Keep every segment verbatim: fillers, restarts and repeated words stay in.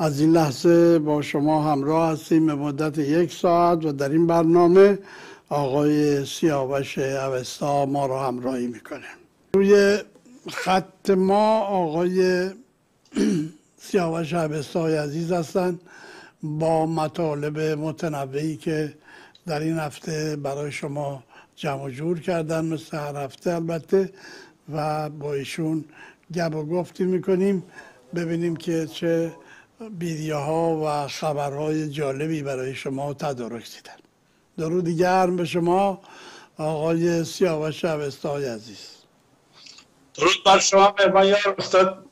از این لحظه با شما همراه هستیم به مدت یک ساعت و در این برنامه آقای سیاوش اوستا ما را همراهی میکنه. روی خط ما آقای سیاوش اوستای عزیز هستند با مطالب متنوعی که در این هفته برای شما جمع و جور کردن، مثل هر هفته البته، و با ایشون گپ و گفتی میکنیم ببینیم که چه بیدیوها و خبرهای جالبی برای شما تدارک دیدن. درود گرم به شما آقای سیاوش اوستای عزیز. درود بر شما مهماندار استاد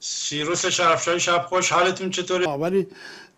سیروس شرفشای، شب خوش، حالتون چطوره؟ ولی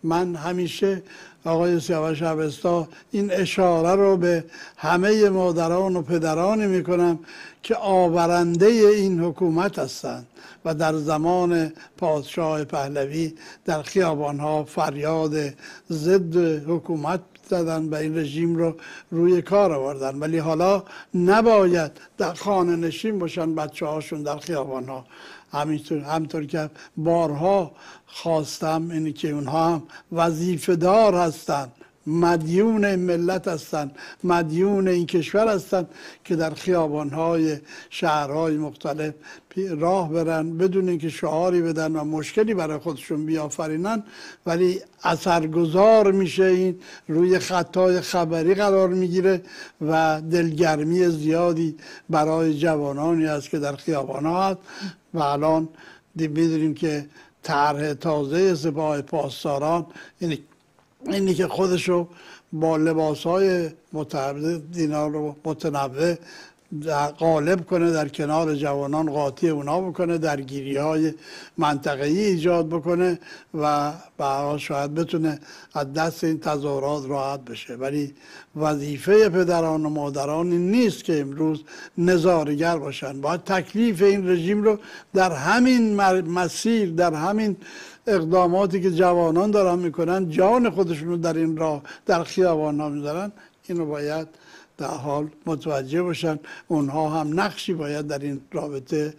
من همیشه آقای سیاوش اوستا این اشاره رو به همه مادران و پدرانی میکنم که آورنده این حکومت هستند و در زمان پادشاه پهلوی در خیابانها فریاد ضد حکومت دادن و این رژیم رو روی کار آوردن، ولی حالا نباید در خانه نشین باشن بچه هاشون در خیابانها. همینطور همطور که بارها خواستم اینه که اونها هم وظیفه دار هستن، مدیون ملت هستن، مدیون این کشور هستن که در خیابانهای شهرهای مختلف راه برن بدون اینکه شعاری بدن و مشکلی برای خودشون بیافرینن، ولی اثرگذار میشه این، روی خطای خبری قرار میگیره و دلگرمی زیادی برای جوانانی است که در خیابانها هست. و الان میدونیم که طرح تازه سپاه پاسداران یعنی اینی که خودشو با لباسهای متنوع غالب کنه، در کنار جوانان قاطی اونا بکنه، درگیری های منطقه‌ای ایجاد بکنه و برای شاید بتونه از دست این تظاهرات راحت بشه. ولی وظیفه پدران و مادران نیست که امروز نظارگر باشن، باید تکلیف این رژیم رو در همین مسیر، در همین اقداماتی که جوانان دارن میکنن، جان خودشون رو در این راه در خیابان ها میذارن، اینو باید در حال متوجه باشن، اونها هم نقشی باید در این رابطه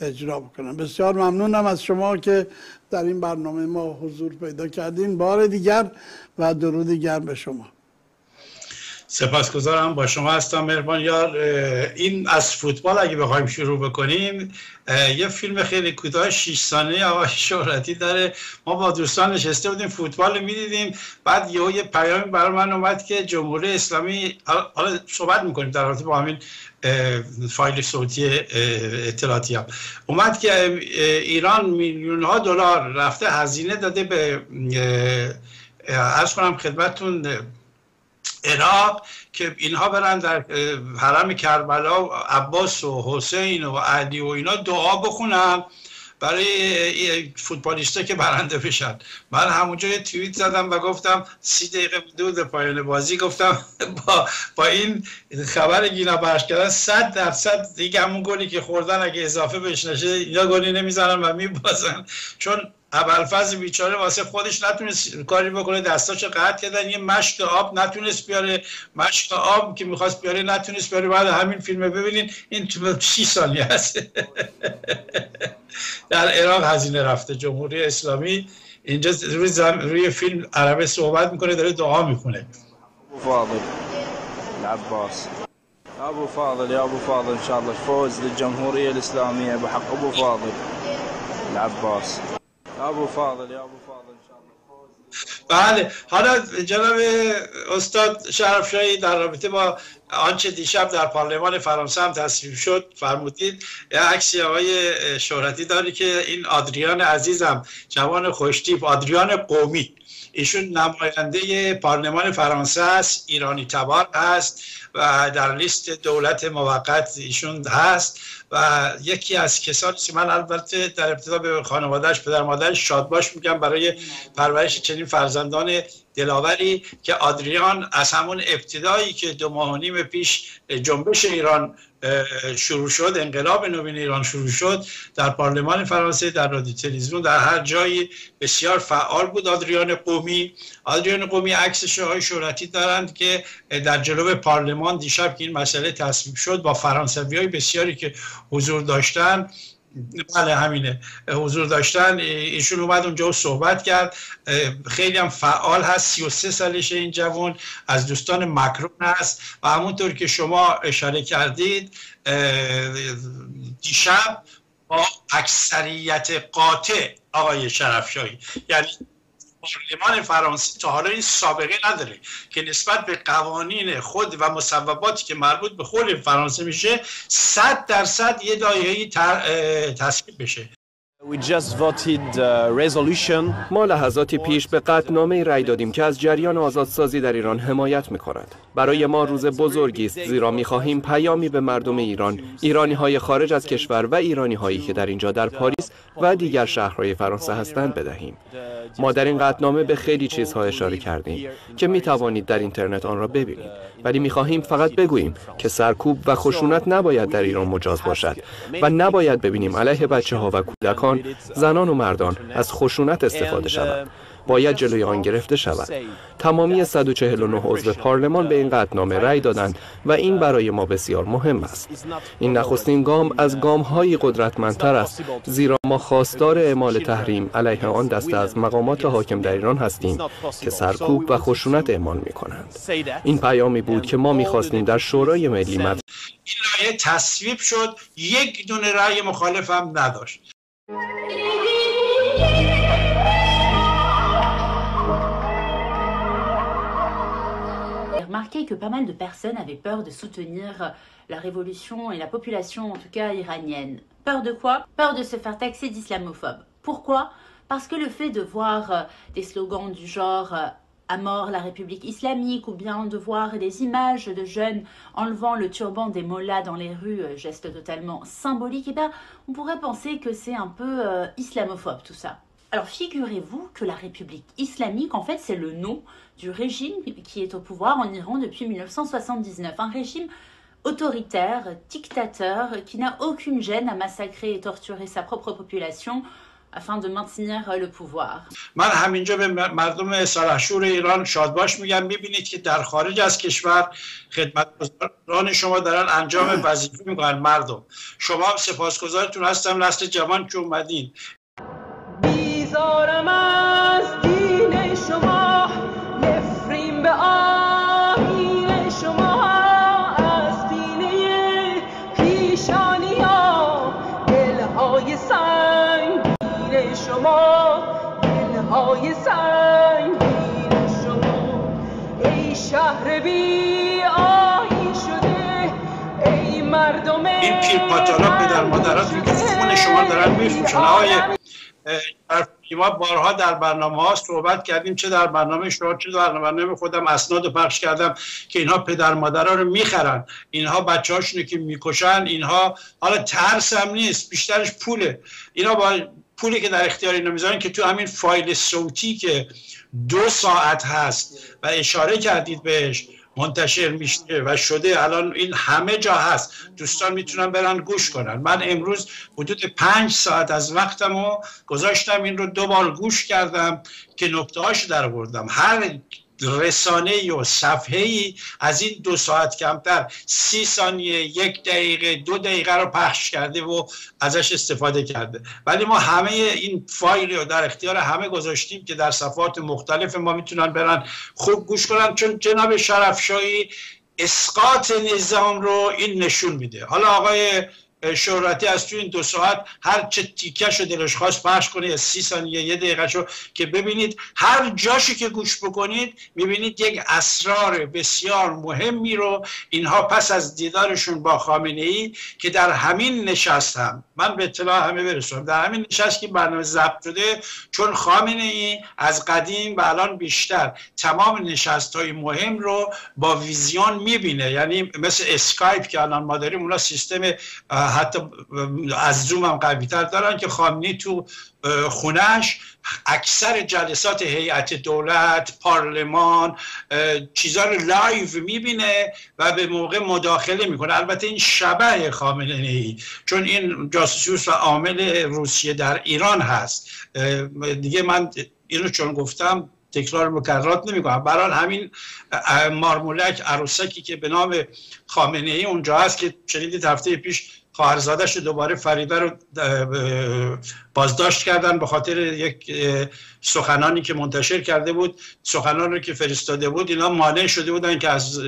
اجرا بکنن. بسیار ممنونم از شما که در این برنامه ما حضور پیدا کردین بار دیگر و درود گرم به شما. سپاسگزارم، با شما هستم مهربان یار. این از فوتبال اگه بخوایم شروع بکنیم، یه فیلم خیلی کوتاه شش ثانیه‌ای آقای شهرتی داره. ما با دوستان نشسته بودیم فوتبال می‌دیدیم، بعد یهو یه پیامی برای من اومد که جمهوری اسلامی، حالا صحبت می‌کنیم در رابطه با همین فایل صوتی اطلاعاتی، هم اومد که ایران میلیون‌ها دلار رفته هزینه داده به، عرض کنم خدمتتون، عراق که اینها برن در حرم کربلا و عباس و حسین و علی و اینا دعا بخونن برای فوتبالیستا که برنده بشن. من همونجا یه توییت زدم و گفتم سی دقیقه بود پایان بازی، گفتم با, با این خبر گینا بخش کردن صد درصد دیگه همون گلی که خوردن اگه اضافه بهش نشه اینا گلی نمیزنن و میبازن، چون ابوالفضل بیچاره واسه خودش نتونست کاری بکنه، دستاشو قطع کردن، یه مشت آب نتونست بیاره، مشت آب که میخواست بیاره نتونست بیاره. بعد همین فیلمه ببینین، این تو شش ثانیه هست. در عراق هزینه رفته، جمهوری اسلامی اینجا روی, زم... روی فیلم عربه صحبت میکنه، داره دعا میکنه. ابو فاضل العباس، ابو فاضل یا ابو فاضل ان شاء الله فوز للجمهوریه الاسلامیه بحق ابو فاضل العباس، ابو فاضل یا ابو فاضل ان شاء الله. بله، حالا جناب استاد شرفشاهی در رابطه با آنچه دیشب در پارلمان فرانسه هم تصویب شد فرمودید، یه عکسی آقای شهرتی داری که این آدریان عزیزم، جوان خوشتیپ، آدریان قومی، ایشون نماینده پارلمان فرانسه است، ایرانی تبار است و در لیست دولت موقت ایشون هست و یکی از کسانی که من البته در ابتدا به خانوادهش، پدر مادرش شادباش میگم برای پرورش چنین فرزندان دلاوری که آدریان از همون ابتدایی که دو ماه و نیم پیش جنبش ایران شروع شد، انقلاب نوین ایران شروع شد، در پارلمان فرانسه، در رادیو تلویزیون، در هر جایی بسیار فعال بود آدریان قومی. آدریان قومی عکسش های شهرتی دارند که در جلو پارلمان دیشب که این مسئله تصویب شد با فرانسوی های بسیاری که حضور داشتند بله همینه، حضور داشتن. ایشون اومد اونجا و صحبت کرد، خیلی هم فعال هست، سی و سه سالشه این جوان، از دوستان مکرون هست و همونطور که شما اشاره کردید دیشب با اکثریت قاطع آقای شرفشاهی، یعنی پارلمان فرانسه تا حالا این سابقه نداره که نسبت به قوانین خود و مصوباتی که مربوط به خود فرانسه میشه صد درصد یه دایره‌ای تصویب بشه. ما لحظاتی پیش به قطعنامه رأی دادیم که از جریان آزادسازی در ایران حمایت می‌کند. برای ما روز بزرگی است، زیرا می‌خواهیم پیامی به مردم ایران، ایرانی‌های خارج از کشور و ایرانی‌هایی که در اینجا در پاریس و دیگر شهرهای فرانسه هستند بدهیم. ما در این قطعنامه به خیلی چیزها اشاره کردیم که می‌توانید در اینترنت آن را ببینید، ولی می‌خواهیم فقط بگوییم که سرکوب و خشونت نباید در ایران مجاز باشد و نباید ببینیم علیه بچه‌ها و کودکان، زنان و مردان از خشونت استفاده شود. باید جلوی آن گرفته شود. تمامی صد و چهل و نه عضو پارلمان به این قطعنامه رأی دادند و این برای ما بسیار مهم است. این نخستین گام از گام‌های قدرتمندتر است، زیرا ما خواستار اعمال تحریم علیه آن دسته از مقامات حاکم در ایران هستیم که سرکوب و خشونت اعمال می‌کنند. این پیامی بود که ما می‌خواستیم در شورای ملی مد... این رأی تصویب شد، یک دونه رأی مخالف هم نداشت. J'ai remarqué que pas mal de personnes avaient peur de soutenir la révolution et la population, en tout cas iranienne. Peur de quoi? Peur de se faire taxer d'islamophobe. Pourquoi? Parce que le fait de voir des slogans du genre « à mort la République islamique » ou bien de voir des images de jeunes enlevant le turban des mollahs dans les rues, geste totalement symbolique, et bien on pourrait penser que c'est un peu euh, islamophobe tout ça. Alors figurez-vous que la République islamique, en fait, c'est le nom du régime qui est au pouvoir en Iran depuis mille neuf cent soixante-dix-neuf. Un régime autoritaire, dictateur, qui n'a aucune gêne à massacrer et torturer sa propre population, afin de maintenir le pouvoir. من همینجا به مردم سرحشور ایران شادباش میگم، میبینید که در خارج از کشور خدمتگزاران شما دارن انجام وظیفه میکنن. مردم شما سپاسگزارتون هستم، نسل جوان که اومدین. بیزارم از دین شما، نفرین به آیین شما، از دینه پیشانی ها، دلهای سنگ شما، دلهای سنگین شما، ای شهر بی آیین شده، ای مردم. این پیر پاتالا پدر مادرات میگه خون شما دارن میفروشن. آقای شرفشاهی بارها در برنامه ها صحبت کردیم، چه در برنامه شما چه در برنامه خودم اسناد پخش کردم که اینها پدر مادرها رو میخرن، اینها بچه هاشونه که میکشن، اینها حالا ترس هم نیست، بیشترش پوله. اینا با پولی که در اختیار اینا میذارن که تو همین فایل صوتی که دو ساعت هست و اشاره کردید بهش منتشر میشه و شده الان این همه جا هست، دوستان میتونن برن گوش کنن. من امروز حدود پنج ساعت از وقتم رو گذاشتم، این رو دو بار گوش کردم که نکته هاشو در آوردم. هر رسانه و صفحه ای از این دو ساعت کمتر، سی ثانیه، یک دقیقه، دو دقیقه رو پخش کرده و ازش استفاده کرده، ولی ما همه این فایل رو در اختیار همه گذاشتیم که در صفحات مختلف ما میتونن برن خوب گوش کنن، چون جناب شرفشاهی اسقاط نظام رو این نشون میده. حالا آقای شهرتی از تو این دو ساعت هر چه تیکش رو دلش خواست پخش کنه، سی ثانیه یه دقیقه شو که ببینید، هر جاشی که گوش بکنید میبینید یک اسرار بسیار مهمی رو اینها پس از دیدارشون با خامنه ای که در همین نشست هم من به اطلاع همه برسونم، در همین نشست که برنامه ضبط شده، چون خامنه ای از قدیم و الان بیشتر تمام نشست های مهم رو با ویزیون میبینه، یعنی مثل اسکایپ که الان ما داریم، اونا سیستم حتی از زوم هم قوی تر دارن که خامنه‌ای تو خونش اکثر جلسات هیئت دولت، پارلمان، چیزا رو لایو میبینه و به موقع مداخله میکنه. البته این شبه خامنه‌ای، چون این جاسوس و عامل روسیه در ایران هست دیگه. من اینو چون گفتم تکرار مکررات نمی کنم، برحال همین مارمولک عروسکی که به نام خامنه‌ای اونجا هست که شنیدید هفته پیش خواهرزادش دوباره فریده رو بازداشت کردن به خاطر یک سخنانی که منتشر کرده بود، سخنان رو که فرستاده بود. اینا مانع شده بودن که از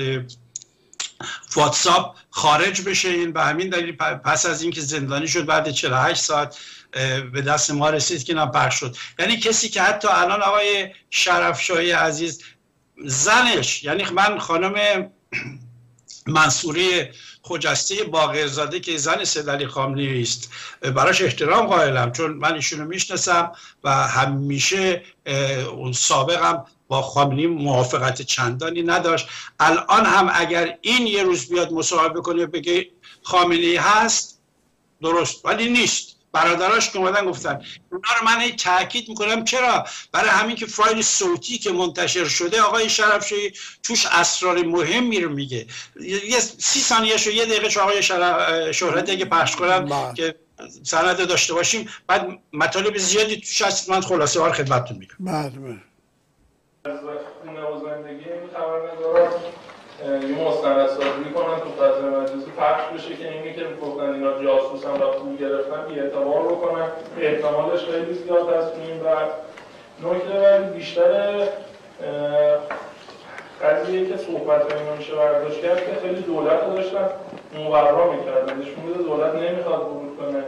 واتساپ خارج بشه. این به همین دلیل پس از اینکه زندانی شد بعد چهل و هشت ساعت به دست ما رسید که نپخش شد. یعنی کسی که حتی الان آقای شرفشاهی عزیز زنش، یعنی من خانم منصوری خجسته باقرزاده که زن سید علی خامنه‌ای است براش احترام قائلم، چون من ایشونو میشناسم و همیشه اون سابقم با خامنه‌ای موافقت چندانی نداشت. الان هم اگر این یه روز بیاد مصاحبه کنه بگه خامنه‌ای هست درست ولی نیست، برادراش که اومدن گفتن اونا رو من تاکید میکنم. چرا؟ برای همین که فایل صوتی که منتشر شده آقای شرفشاهی توش اسرار مهمی رو میگه. یه سی ثانیه شو یه دقیقه شو آقای شهرت اگه پخش کنم که سند داشته باشیم، بعد مطالب زیادی توش هست، من خلاصه آر خدمتتون میگم. ممنون. از خونه و زندگی این خبرنگارا یه مستندسازی کنن تو فضای مجازی پخش بشه که اینی که میگفتن اینا جاسوسن و پول گرفتن بی‌اعتبار بکنن، احتمالش خیلی زیاد است. تو این بعد نکته بیشتر قضیه که صحبت اینا میشه برداشت کرد که خیلی دولت داشتن مقررا میکردن، نشون میده دولت نمیخواد ورود کنه.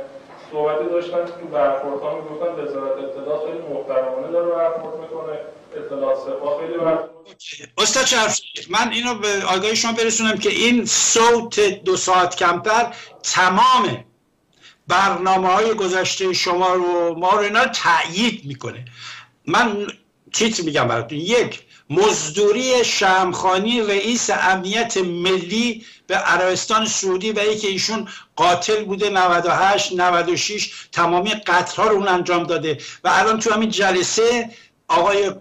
صحبتی داشتن تو برخوردها میگفتن وزارت اطلاعات خیلی محترمانه داره برخورد میکنه، اطلاعات سپاه خیلی برخورد. استاد شرفشاهی، من اینو به آگاهی شما برسونم که این صوت دو ساعت کمتر تمام برنامه های گذشته شما رو ما رو اینا تأیید میکنه. من چیت میگم براتون، یک مزدوری شمخانی رئیس امنیت ملی به عربستان سعودی و ای که ایشون قاتل بوده نود و هشت نود و شش تمامی قتل‌ها رو اون انجام داده و الان تو همین جلسه آقای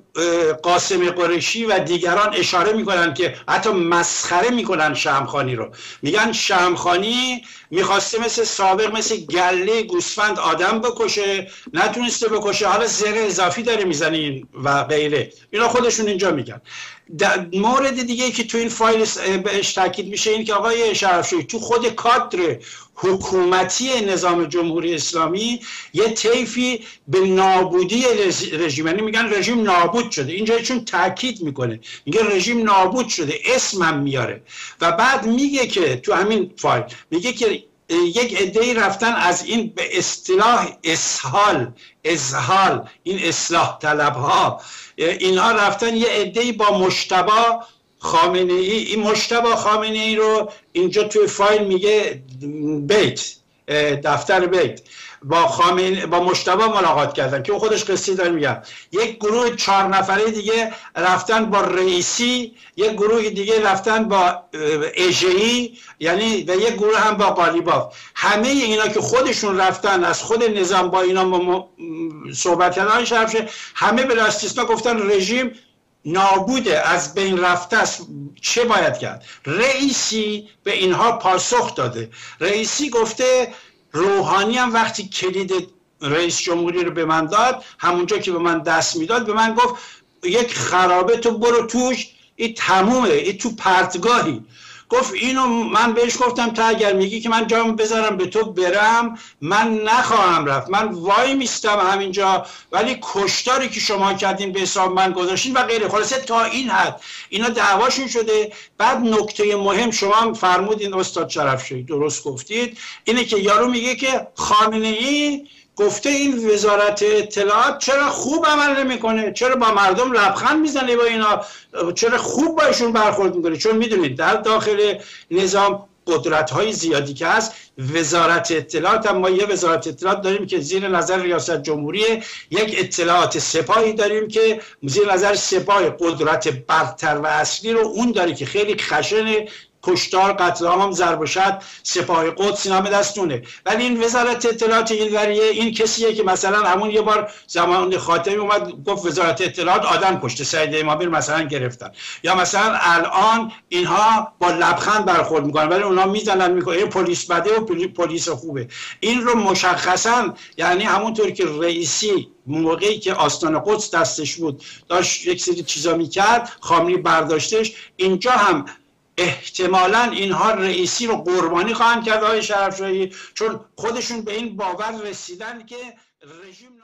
قاسم قریشی و دیگران اشاره میکنن که حتی مسخره میکنن شمخانی رو، میگن شمخانی میخواسته مثل سابق مثل گله گوسفند آدم بکشه نتونسته بکشه، حالا زر اضافی داره میزنین و غیره. اینا خودشون اینجا میگن. مورد دیگه که تو این فایل بهش تاکید میشه این که آقای شرفشاهی تو خود کادر حکومتی نظام جمهوری اسلامی یه طیفی به نابودی رژیم، یعنی میگن رژیم نابود شده، اینجا چون تاکید میکنه میگه رژیم نابود شده، اسمم میاره و بعد میگه که تو همین فایل میگه که یک عده‌ای رفتن از این به اصطلاح اسهال اذهال این اصلاح طلبها، اینها رفتن یه عده‌ای با مجتبی خامنه ای، این مجتبی خامنه ای رو اینجا توی فایل میگه بیت دفتر بیت با خامنه با مجتبی ملاقات کردن که خودش قصه داره میگم. یک گروه چهار نفره دیگه رفتن با رئیسی، یک گروه دیگه رفتن با اژه‌ای، یعنی و یک گروه هم با قالیباف. همه اینا که خودشون رفتن از خود نظام با اینا با صحبت کردن شرفشه، همه به استثنا گفتن رژیم نابوده از بین رفته است، چه باید کرد؟ رئیسی به اینها پاسخ داده. رئیسی گفته روحانی هم وقتی کلید رئیس جمهوری رو به من داد، همونجا که به من دست میداد به من گفت یک خرابه تو برو توش، این تمومه، این تو پرتگاهی. گفت اینو من بهش گفتم تا اگر میگی که من جام بذارم به تو برم من نخواهم رفت، من وای میستم همینجا، ولی کشتاری که شما کردین به حساب من گذاشتین و غیره. خلاصه تا این حد اینا دعواشون شده. بعد نکته مهم شما هم فرمودین استاد شرفشاهی، درست گفتید، اینه که یارو میگه که خامنه ای گفته این وزارت اطلاعات چرا خوب عمل نمیکنه، چرا با مردم لبخند میزنه، با اینا چرا خوب باشون برخورد میکنه، چون میدونید در داخل نظام قدرت های زیادی که هست. وزارت اطلاعات هم ما یه وزارت اطلاعات داریم که زیر نظر ریاست جمهوری، یک اطلاعات سپاهی داریم که زیر نظر سپاه قدرت برتر و اصلی رو اون داره که خیلی خشنه، کشتار قتل عام ضرب و شتم سپاه قدس اینا به دستونه. ولی این وزارت اطلاعات این وریه، این کسیه که مثلا همون یه بار زمان خاتمی اومد گفت وزارت اطلاعات آدم کشته، سعید امامی مثلا گرفتن، یا مثلا الان اینها با لبخند برخورد میکنن ولی اونا میزنن میگن پلیس بده و پلیس خوبه. این رو مشخصا یعنی همونطور که رئیسی موقعی که آستان قدس دستش بود داشت یک سری چیزا میکرد، خامنه‌ای برداشتش، اینجا هم احتمالاً اینها رئیسی رو قربانی خواهند کرد آقای افشاری، چون خودشون به این باور رسیدن که رژیم